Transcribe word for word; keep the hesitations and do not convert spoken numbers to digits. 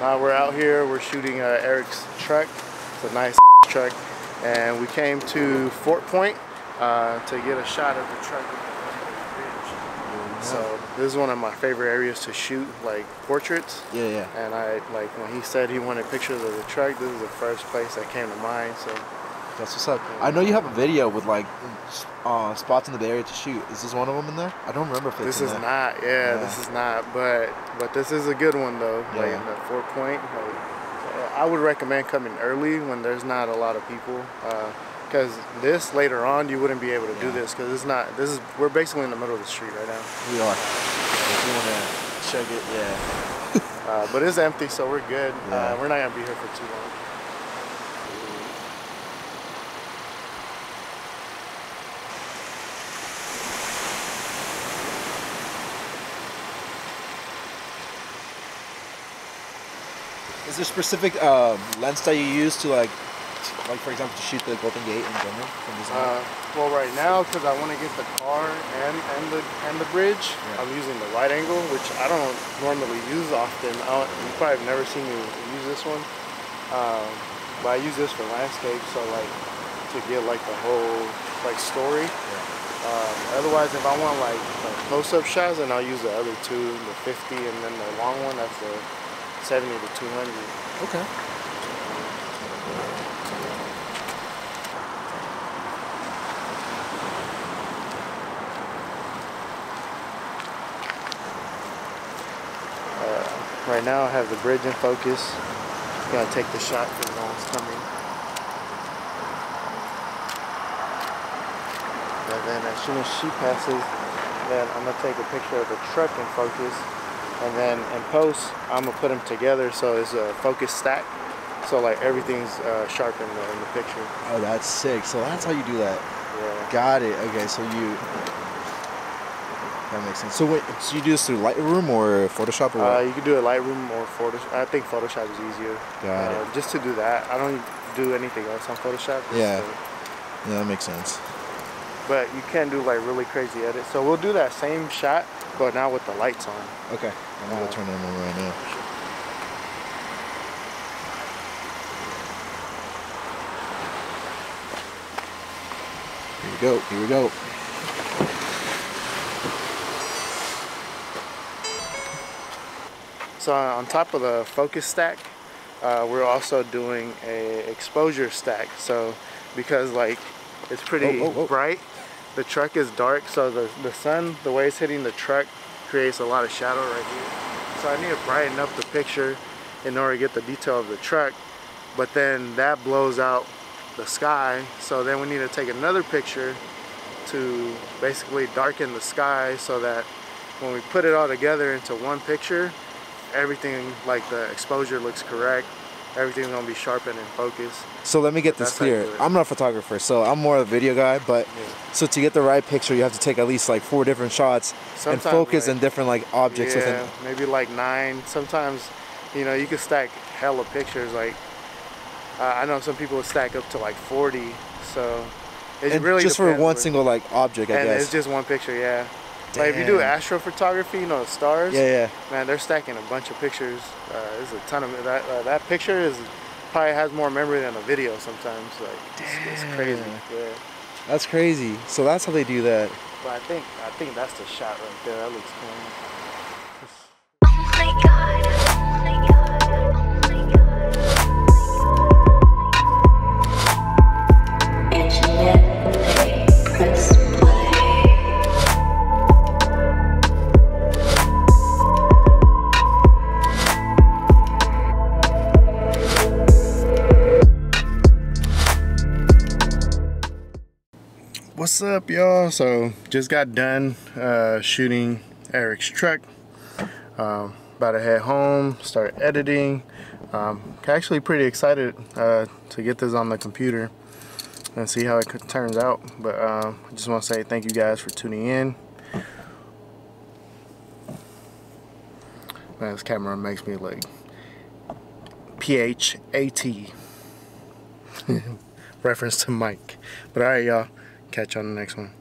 Uh, we're out here, we're shooting uh, Eric's truck. It's a nice truck. And we came to Fort Point uh, to get a shot of the truck. Mm-hmm. So this is one of my favorite areas to shoot, like portraits. Yeah, yeah. And I like when he said he wanted pictures of the truck, this is the first place that came to mind. So that's what's up. I know you have a video with like uh, spots in the Bay Area to shoot. Is this one of them in there? I don't remember if it's this in is there. not. Yeah, yeah, this is not. But but this is a good one though. Yeah. Like in the Fort Point. Like, I would recommend coming early when there's not a lot of people, because uh, this later on you wouldn't be able to yeah. do this because it's not. This is we're basically in the middle of the street right now. We are. If you want to check it, yeah. uh, but it's empty, so we're good. Yeah. Uh, we're not gonna be here for too long. Is there specific um, lens that you use to like, like for example, to shoot the Golden Gate in general? From this uh, well, right now, because I want to get the car and and the and the bridge, yeah. I'm using the wide angle, which I don't normally use often. I you probably have never seen me use this one, um, but I use this for landscape, so like to get like the whole like story. Yeah. Uh, otherwise, if I want like, like close-up shots, then I'll use the other two, the fifty, and then the long one. That's the seventy to two hundred. Okay. Uh, right now I have the bridge in focus. Gotta take the shot because no one's coming. And then as soon as she passes, then I'm gonna take a picture of the truck in focus. And then in post, I'm gonna put them together so it's a focus stack. So like everything's uh, sharp in the, in the picture. Oh, that's sick. So that's how you do that. Yeah. Got it. Okay, so you. That makes sense. So wait, so you do this through Lightroom or Photoshop or what? Uh, you can do it Lightroom or Photoshop. I think Photoshop is easier. Got uh, it. Just to do that, I don't do anything else on Photoshop. Yeah. So. Yeah, that makes sense. But you can do like really crazy edits. So we'll do that same shot, but now with the lights on. Okay. I'm gonna uh, turn them on right now. Here we go, here we go. So on top of the focus stack, uh, we're also doing a exposure stack. So because like it's pretty oh, oh, oh. bright, the truck is dark, so the, the sun, the way it's hitting the truck, creates a lot of shadow right here. So I need to brighten up the picture in order to get the detail of the truck, but then that blows out the sky. So then we need to take another picture to basically darken the sky so that when we put it all together into one picture, everything, like the exposure looks correct. Everything's gonna be sharp and in focus. So let me get this clear. I'm not a photographer, so I'm more of a video guy, but yeah. So to get the right picture, you have to take at least like four different shots sometimes, and focus on like, different like objects. Yeah, within. Maybe like nine. Sometimes, you know, you can stack hella pictures. Like uh, I know some people stack up to like forty. So it's and really just for one where, single like object, I and guess. And it's just one picture, yeah. Damn. Like if you do astrophotography, you know, stars. Yeah, yeah. Man, they're stacking a bunch of pictures. Uh, there's a ton of that. Uh, that picture is probably has more memory than a video sometimes. Like it's, it's crazy. Yeah. That's crazy. So that's how they do that. But I think I think that's the shot right there. That looks cool. What's up, y'all? So just got done uh, shooting Eric's truck. Um, about to head home, start editing. Um, actually pretty excited uh, to get this on the computer and see how it turns out. But uh, I just want to say thank you guys for tuning in. Man, this camera makes me like P H A T. Reference to Mike. But alright, y'all. Catch you on the next one.